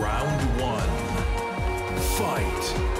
Round 1. Fight!